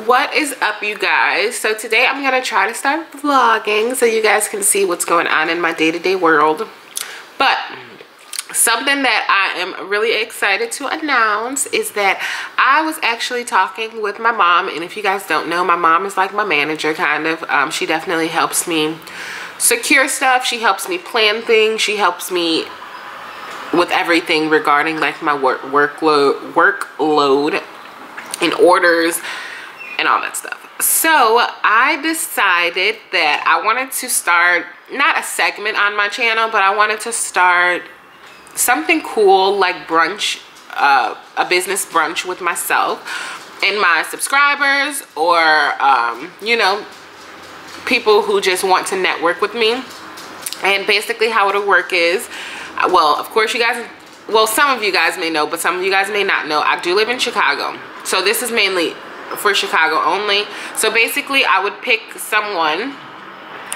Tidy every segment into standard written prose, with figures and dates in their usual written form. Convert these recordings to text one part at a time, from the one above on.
What is up, you guys? So today I'm gonna try to start vlogging so you guys can see what's going on in my day-to-day world. But something that I am really excited to announce is that I was actually talking with my mom, and if you guys don't know, my mom is like my manager, kind of. She definitely helps me secure stuff. She helps me plan things. She helps me with everything regarding like my workload and orders and all that stuff. So I decided that I wanted to start not a segment on my channel, but I wanted to start something cool like brunch, a business brunch with myself and my subscribers, or you know, people who just want to network with me. And basically how it'll work is, well, of course you guys, well, some of you guys may know, but some of you guys may not know, I do live in Chicago, so this is mainly for Chicago only. So basically I would pick someone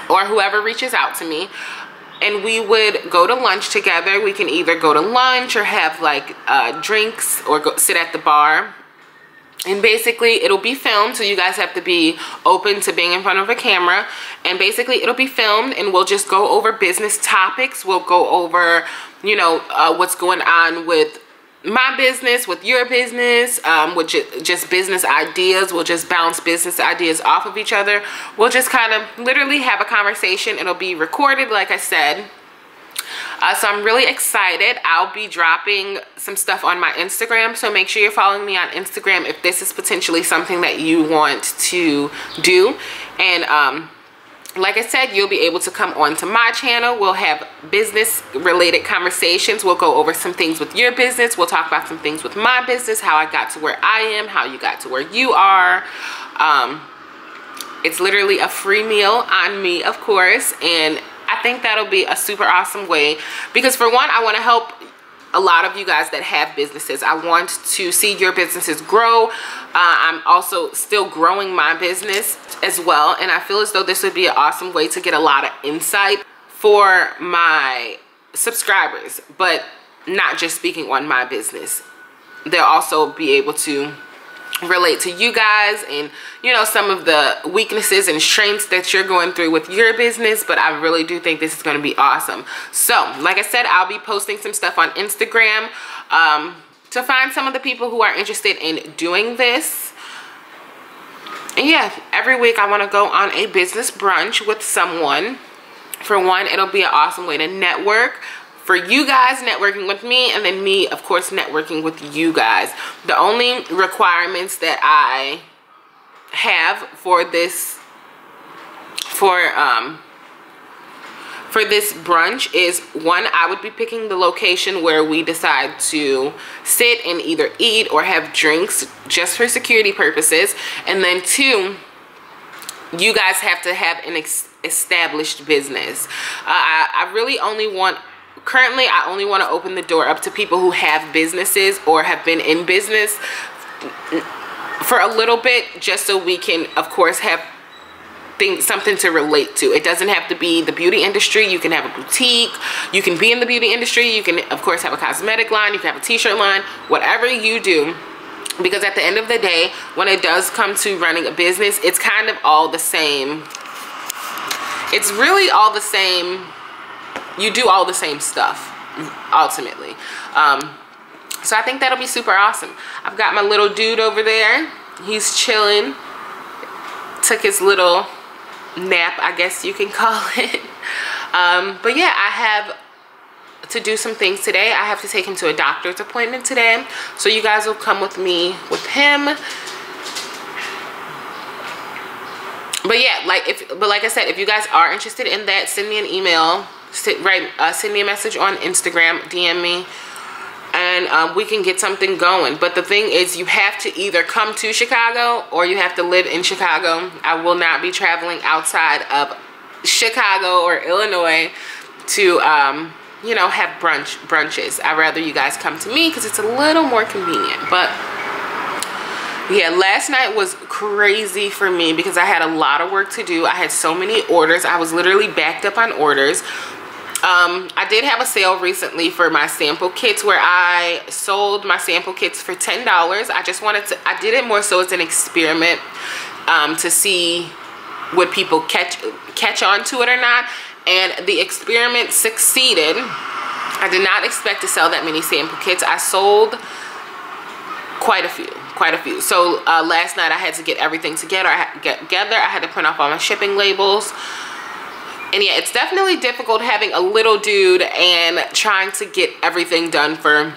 or whoever reaches out to me, and we would go to lunch together. We can either go to lunch or have like drinks or go sit at the bar. And basically it'll be filmed, so you guys have to be open to being in front of a camera. And basically it'll be filmed, and we'll just go over business topics. We'll go over, you know, what's going on with my business, with your business, with just business ideas. We'll just bounce business ideas off of each other. We'll just kind of literally have a conversation. It'll be recorded, like I said. So I'm really excited. I'll be dropping some stuff on my Instagram, so make sure you're following me on Instagram if this is potentially something that you want to do. And like I said, you'll be able to come on to my channel. We'll have business related conversations. We'll go over some things with your business. We'll talk about some things with my business, how I got to where I am, how you got to where you are. It's literally a free meal on me, of course, and I think that'll be a super awesome way, because for one, I want to help a lot of you guys that have businesses. I want to see your businesses grow. I'm also still growing my business as well, and I feel as though this would be an awesome way to get a lot of insight for my subscribers, but not just speaking on my business. They'll also be able to relate to you guys, and you know, some of the weaknesses and strengths that you're going through with your business. But I really do think this is going to be awesome. So like I said, I'll be posting some stuff on Instagram to find some of the people who are interested in doing this. And yeah, every week I want to go on a business brunch with someone. For one, it'll be an awesome way to network, for you guys networking with me, and then me, of course, networking with you guys. The only requirements that I have for this for this brunch is, one, I would be picking the location where we decide to sit and either eat or have drinks, just for security purposes. And then two, you guys have to have an established business. I really only want, currently I only want to open the door up to people who have businesses or have been in business for a little bit, just so we can, of course, have something to relate to. It doesn't have to be the beauty industry. You can have a boutique, you can be in the beauty industry, you can of course have a cosmetic line, you can have a t-shirt line, whatever you do. Because at the end of the day, when it does come to running a business, it's kind of all the same. It's really all the same. You do all the same stuff ultimately. So I think that'll be super awesome. I've got my little dude over there. He's chilling. Took his little nap, I guess you can call it. But yeah, I have to do some things today. I have to take him to a doctor's appointment today. So you guys will come with me with him. But yeah, like I said, if you guys are interested in that, send me an email. Send me a message on Instagram, DM me, and we can get something going. But the thing is, you have to either come to Chicago or you have to live in Chicago. I will not be traveling outside of Chicago or Illinois to you know, have brunches. I'd rather you guys come to me because it's a little more convenient. But yeah, last night was crazy for me because I had a lot of work to do. I had so many orders. I was literally backed up on orders. I did have a sale recently for my sample kits, where I sold my sample kits for $10. I just wanted to, I did it more so as an experiment to see would people catch on to it or not. And the experiment succeeded. I did not expect to sell that many sample kits. I sold quite a few. So last night I had to get everything together. I had to print off all my shipping labels. And yeah, it's definitely difficult having a little dude and trying to get everything done for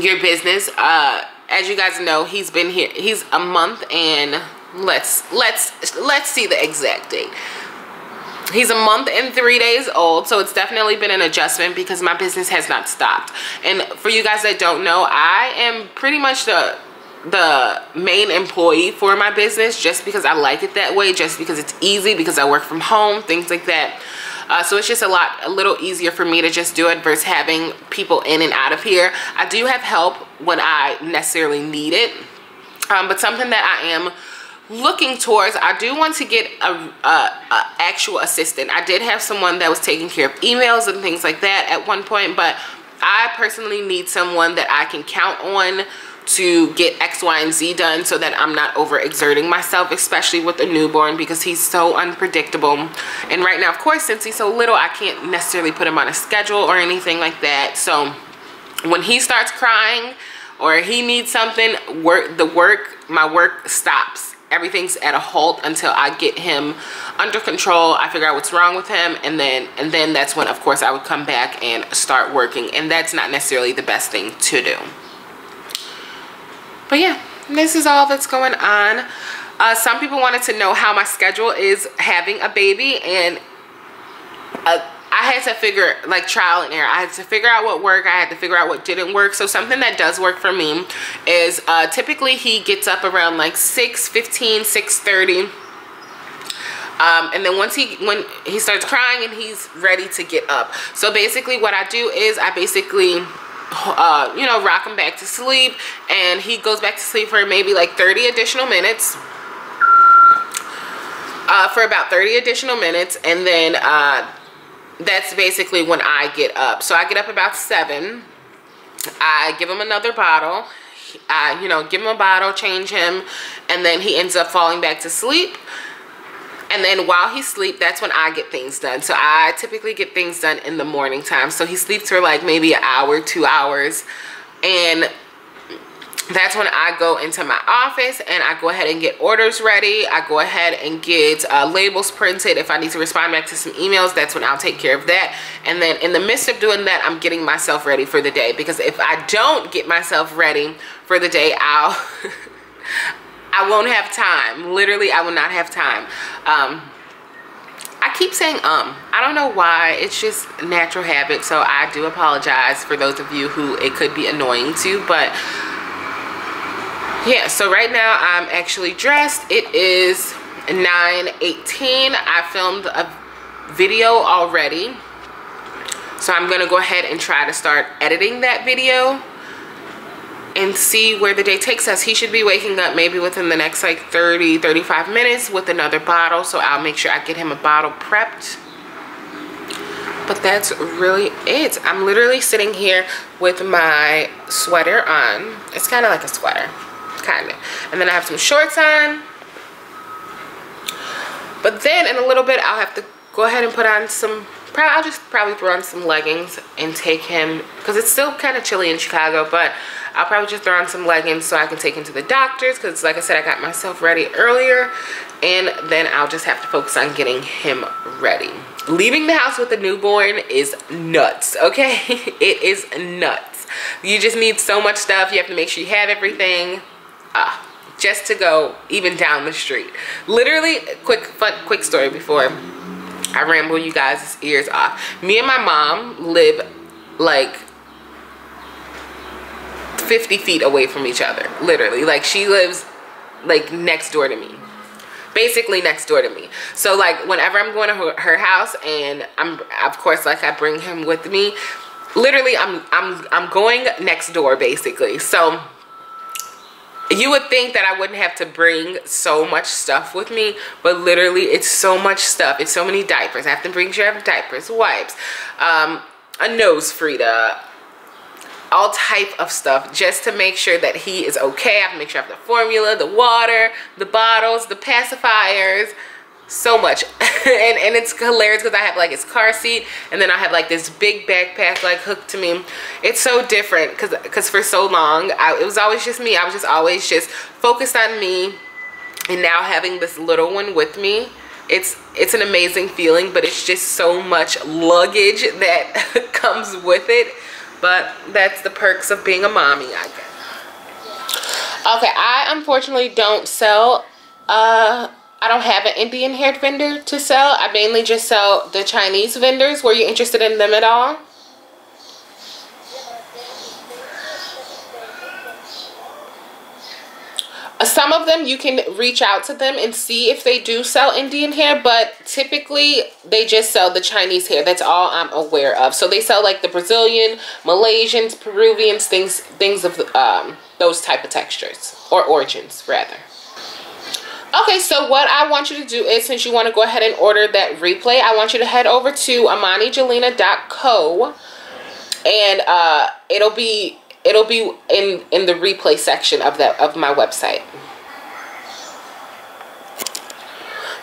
your business. As you guys know, he's been here, he's a month, and let's see the exact date. He's a month and 3 days old, so it's definitely been an adjustment because my business has not stopped. And for you guys that don't know, I am pretty much the main employee for my business, just because I like it that way, just because it's easy, because I work from home, things like that. So it's just a little easier for me to just do it versus having people in and out of here. I do have help when I necessarily need it, but something that I am looking towards, I do want to get a actual assistant. I did have someone that was taking care of emails and things like that at one point, but I personally need someone that I can count on to get X, Y, and Z done so that I'm not overexerting myself, especially with a newborn, because he's so unpredictable. And right now, of course, since he's so little, I can't necessarily put him on a schedule or anything like that. So when he starts crying or he needs something, my work stops. Everything's at a halt until I get him under control. I figure out what's wrong with him, and then that's when, of course, I would come back and start working, and that's not necessarily the best thing to do. But yeah, this is all that's going on. Some people wanted to know how my schedule is having a baby, and I had to figure, like, trial and error. I had to figure out what worked. I had to figure out what didn't work. So something that does work for me is typically he gets up around like 6:15, 6:30. And then when he starts crying and he's ready to get up. So basically what I do is I basically you know, rock him back to sleep, and he goes back to sleep for maybe like 30 additional minutes. For about 30 additional minutes, and then that's basically when I get up. So I get up about 7. I give him another bottle. I, you know, give him a bottle, change him, and then he ends up falling back to sleep. And then while he sleeps, that's when I get things done. So I typically get things done in the morning time. So he sleeps for like maybe an hour, 2 hours, and that's when I go into my office and I go ahead and get orders ready. I go ahead and get labels printed. If I need to respond back to some emails, that's when I'll take care of that. And then in the midst of doing that, I'm getting myself ready for the day, because if I don't get myself ready for the day, I won't have time. Literally, I will not have time. I keep saying I don't know why, it's just natural habit, so I do apologize for those of you who it could be annoying to, but yeah. So right now I'm actually dressed. It is 9:18. I filmed a video already, so I'm gonna go ahead and try to start editing that video and see where the day takes us. He should be waking up maybe within the next like 30-35 minutes with another bottle, so I'll make sure I get him a bottle prepped. But that's really it. I'm literally sitting here with my sweater on. It's kind of like a sweater, kind of. And then I have some shorts on. But then in a little bit, I'll have to go ahead and put on some, I'll just probably throw on some leggings and take him, because it's still kind of chilly in Chicago, but I'll probably just throw on some leggings so I can take him to the doctor's, because like I said, I got myself ready earlier, and then I'll just have to focus on getting him ready. Leaving the house with a newborn is nuts, okay? It is nuts. You just need so much stuff. You have to make sure you have everything just to go even down the street. Literally, quick story before I ramble you guys' ears off. Me and my mom live like 50 feet away from each other, literally. Like, she lives like next door to me. Basically next door to me. So like whenever I'm going to her house, and I'm, of course, like, I bring him with me, literally I'm going next door basically. So you would think that I wouldn't have to bring so much stuff with me, but literally it's so much stuff. It's so many diapers. I have to bring sure I have diapers, wipes, a nose Frida, all type of stuff just to make sure that he is okay. I have to make sure I have the formula, the water, the bottles, the pacifiers, so much. and it's hilarious because I have like his car seat, and then I have like this big backpack like hooked to me. It's so different because for so long it was always just me. I was just always just focused on me, and now having this little one with me, it's an amazing feeling, but it's just so much luggage that comes with it. But that's the perks of being a mommy, I guess. Okay, I unfortunately don't sell, I don't have an Indian haired vendor to sell. I mainly just sell the Chinese vendors. Were you interested in them at all? Some of them you can reach out to them and see if they do sell Indian hair, but typically they just sell the Chinese hair. That's all I'm aware of. So they sell like the Brazilian, Malaysians, Peruvians, things of those type of textures or origins rather. Okay, so what I want you to do is, since you want to go ahead and order that replay, I want you to head over to ImaniJelena.co, and it'll be in the replay section of my website.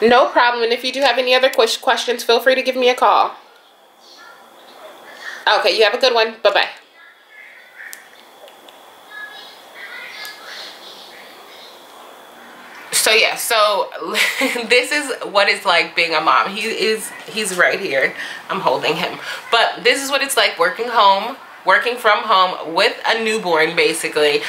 No problem. And if you do have any other questions, feel free to give me a call. Okay, you have a good one. Bye-bye. So yeah, so this is what it's like being a mom. He's right here. I'm holding him. But this is what it's like working from home with a newborn, basically,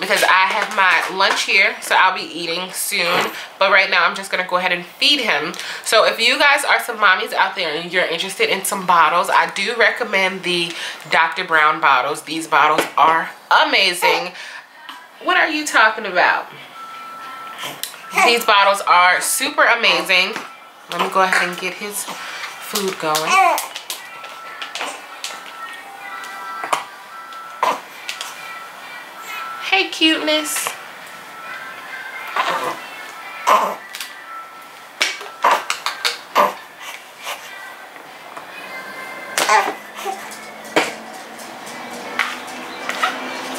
because I have my lunch here, so I'll be eating soon, but right now I'm just gonna go ahead and feed him. So if you guys are some mommies out there and you're interested in some bottles, I do recommend the Dr. Brown bottles. These bottles are amazing. What are you talking about? These bottles are super amazing. Let me go ahead and get his food going. Hey, cuteness.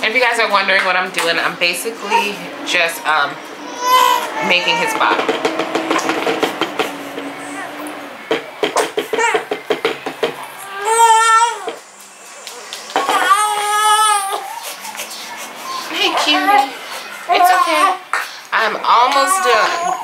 If you guys are wondering what I'm doing, I'm basically just making his bottle. Almost done.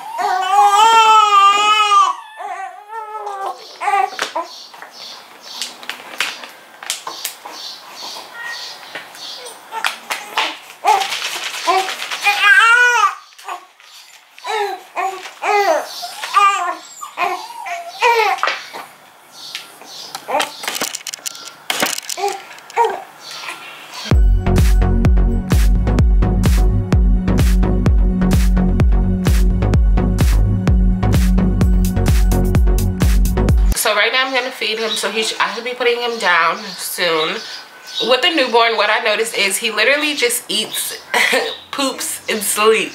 So I should be putting him down soon. With the newborn, what I noticed is he literally just eats, poops, and sleep.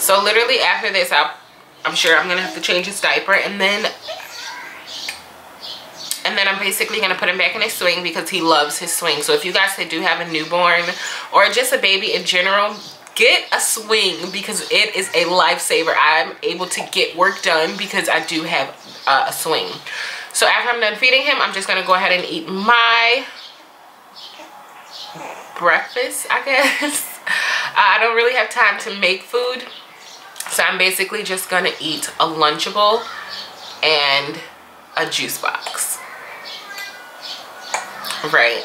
So literally after this, I'm sure I'm gonna have to change his diaper, and then I'm basically gonna put him back in his swing because he loves his swing. So if you guys do have a newborn or just a baby in general, get a swing because it is a lifesaver. I'm able to get work done because I do have a swing. So after I'm done feeding him, I'm just gonna go ahead and eat my breakfast, I guess. I don't really have time to make food, so I'm basically just gonna eat a Lunchable and a juice box. Right,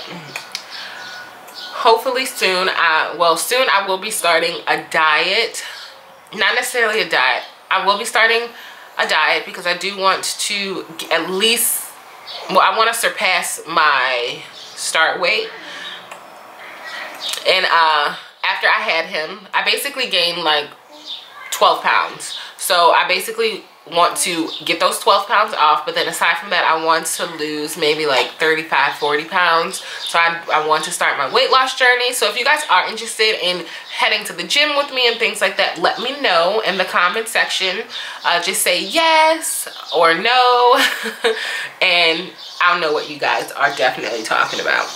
hopefully soon I will be starting a diet. Not necessarily a diet, I will be starting a diet because I do want to at least, well, I want to surpass my start weight. And after I had him, I basically gained like 12 pounds, so I basically want to get those 12 pounds off, but then aside from that, I want to lose maybe like 35, 40 pounds. So I want to start my weight loss journey. So if you guys are interested in heading to the gym with me and things like that, let me know in the comment section. Just say yes or no, and I'll know what you guys are definitely talking about.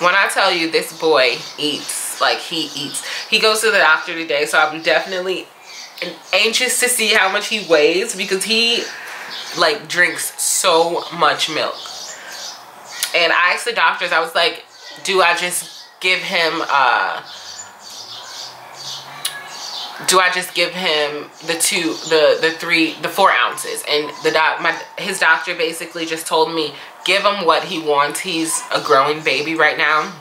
When I tell you this boy eats, like he eats. He goes to the doctor today, so I'm definitely anxious to see how much he weighs, because he like drinks so much milk. And I asked the doctors, I was like, do I just give him the 4 ounces? And his doctor basically just told me, give him what he wants. He's a growing baby right now.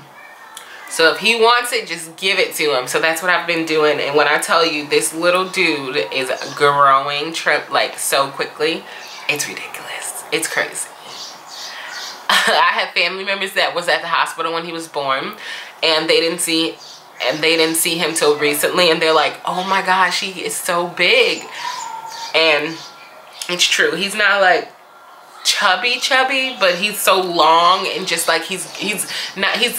So if he wants it, just give it to him. So that's what I've been doing. And when I tell you, this little dude is growing like so quickly, it's ridiculous. It's crazy. I had family members that was at the hospital when he was born, and they didn't see him till recently, and they're like, "Oh my gosh, he is so big." And it's true. He's not like chubby, but he's so long, and just like he's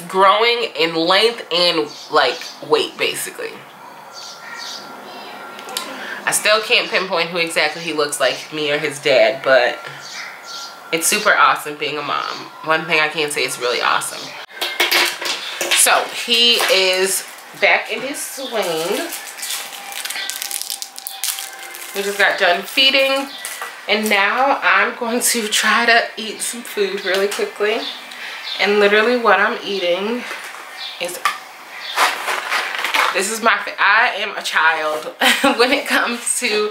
growing in length and like weight basically. I still can't pinpoint who exactly he looks like, me or his dad, but it's super awesome being a mom. One thing I can say, it's really awesome. So he is back in his swing. We just got done feeding. And now I'm going to try to eat some food really quickly. And literally what I'm eating is, I am a child when it comes to,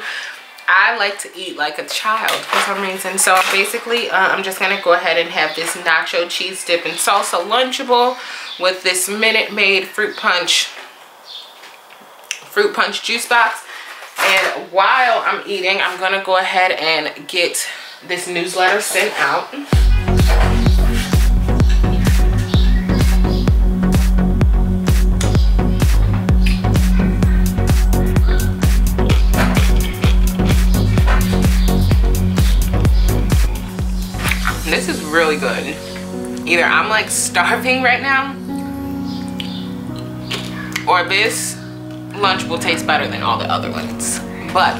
I like to eat like a child for some reason. So basically I'm just gonna go ahead and have this nacho cheese dip and salsa lunchable with this Minute Maid fruit punch juice box. And while I'm eating, I'm gonna go ahead and get this newsletter sent out. This is really good. Either I'm like starving right now, or this lunch will taste better than all the other ones. But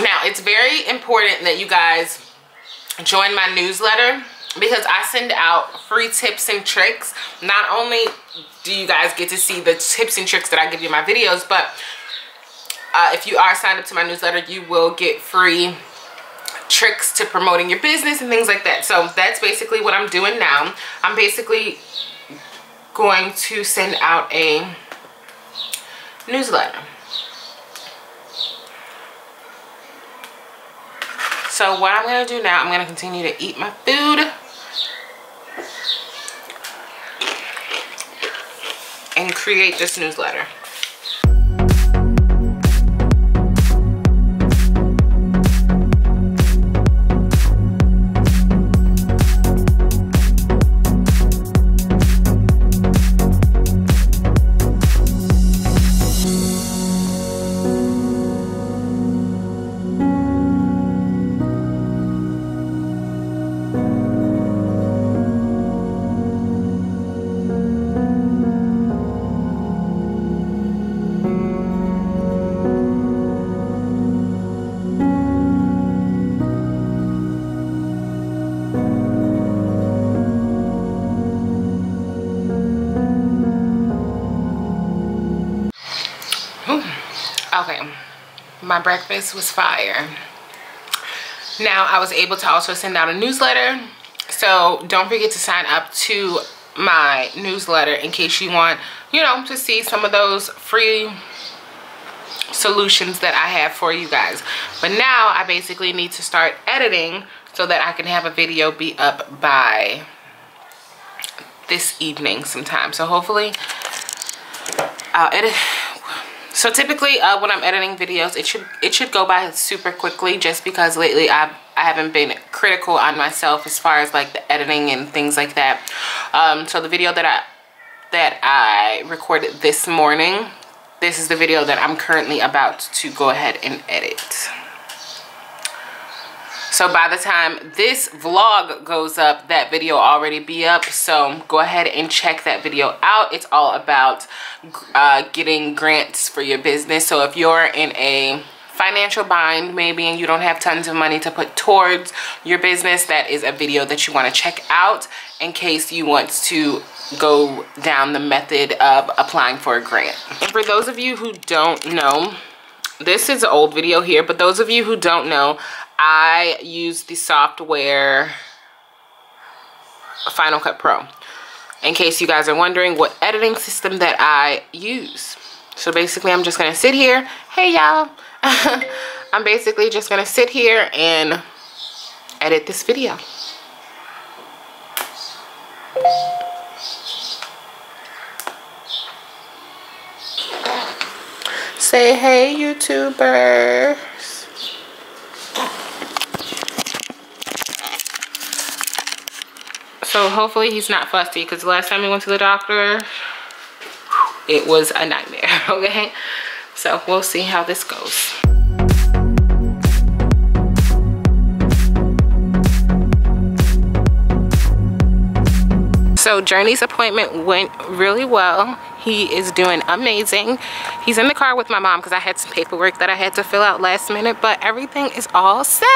now it's very important that you guys join my newsletter, because I send out free tips and tricks. Not only do you guys get to see the tips and tricks that I give you in my videos, but if you are signed up to my newsletter, you will get free tricks to promoting your business and things like that. So that's basically what I'm doing now. I'm basically going to send out a newsletter. So what I'm gonna do now, I'm gonna continue to eat my food and create this newsletter. My breakfast was fire. Now I was able to also send out a newsletter, so don't forget to sign up to my newsletter in case you want, you know, to see some of those free solutions that I have for you guys. But now I basically need to start editing so that I can have a video be up by this evening sometime. So hopefully I'll edit So typically when I'm editing videos, it should go by super quickly, just because lately I haven't been critical on myself as far as like the editing and things like that. So the video that I recorded this morning, this is the video that I'm currently about to go ahead and edit. So by the time this vlog goes up, that video will already be up. So go ahead and check that video out. It's all about getting grants for your business. So if you're in a financial bind maybe and you don't have tons of money to put towards your business, that is a video that you want to check out in case you want to go down the method of applying for a grant. And for those of you who don't know, this is an old video here, but those of you who don't know, I use the software Final Cut Pro, in case you guys are wondering what editing system that I use. So basically I'm just gonna sit here. Hey y'all. I'm basically just gonna sit here and edit this video. Say hey, YouTubers. So hopefully he's not fussy, because the last time we went to the doctor, it was a nightmare, okay? So we'll see how this goes. So Journey's appointment went really well. He is doing amazing. He's in the car with my mom because I had some paperwork that I had to fill out last minute, but everything is all set.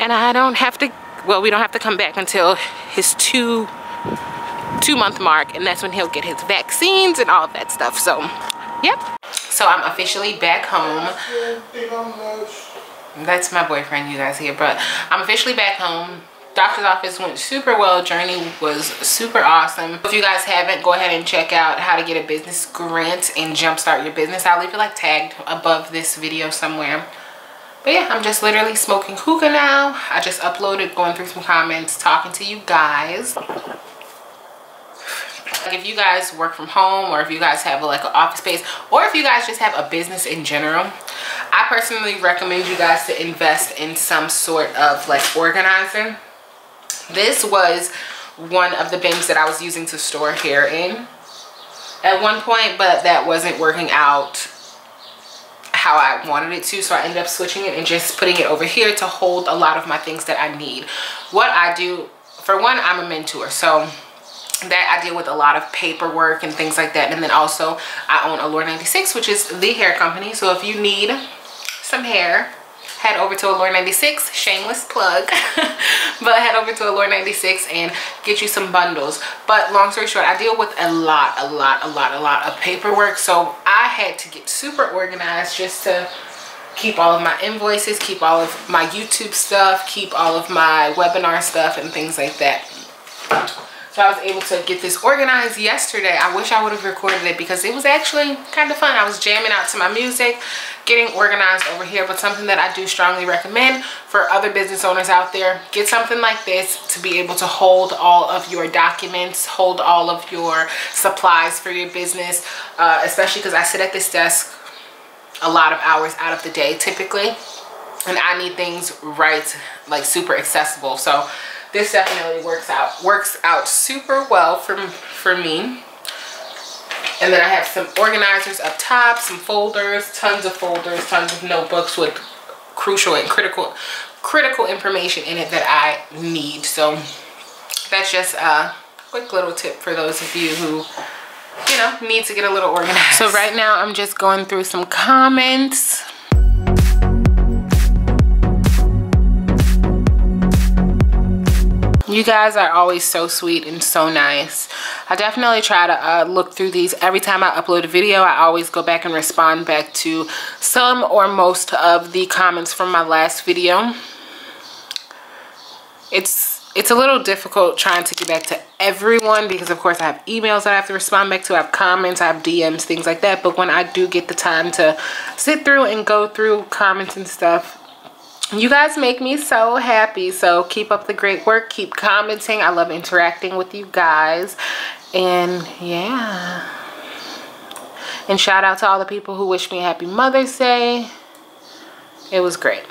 And I don't have to, well, we don't have to come back until his two-month mark, and that's when he'll get his vaccines and all of that stuff. So yep, so I'm officially back home. That's my boyfriend, you guys hear, but I'm officially back home. Doctor's office went super well. Journey was super awesome. If you guys haven't, go ahead and check out how to get a business grant and jumpstart your business. I'll leave it like tagged above this video somewhere. But yeah, I'm just literally smoking hookah now. I just uploaded, going through some comments, talking to you guys. Like if you guys work from home, or if you guys have like an office space, or if you guys just have a business in general, I personally recommend you guys to invest in some sort of like organizer. This was one of the bins that I was using to store hair in at one point, but that wasn't working out how I wanted it to, so I ended up switching it and just putting it over here to hold a lot of my things that I need. What I do, for one, I'm a mentor, so that I deal with a lot of paperwork and things like that. And then also I own Allure96, which is the hair company. So if you need some hair, head over to Allure96, shameless plug, but head over to Allure96 and get you some bundles. But long story short, I deal with a lot of paperwork. So I had to get super organized just to keep all of my invoices, keep all of my YouTube stuff, keep all of my webinar stuff and things like that. So I was able to get this organized yesterday. I wish I would have recorded it because it was actually kind of fun. I was jamming out to my music, getting organized over here. But something that I do strongly recommend for other business owners out there, get something like this to be able to hold all of your documents, hold all of your supplies for your business, especially because I sit at this desk a lot of hours out of the day typically, and I need things right, like super accessible. So this definitely works out super well for me. And then I have some organizers up top, some folders, tons of notebooks with crucial and critical information in it that I need. So that's just a quick little tip for those of you who, you know, need to get a little organized. So right now I'm just going through some comments. You guys are always so sweet and so nice. I definitely try to look through these. Every time I upload a video, I always go back and respond back to some or most of the comments from my last video. It's a little difficult trying to get back to everyone because, of course, I have emails that I have to respond back to. I have comments, I have DMs, things like that. But when I do get the time to sit through and go through comments and stuff, you guys make me so happy. So keep up the great work, keep commenting. I love interacting with you guys. And yeah, And shout out to all the people who wished me a happy Mother's Day. It was great.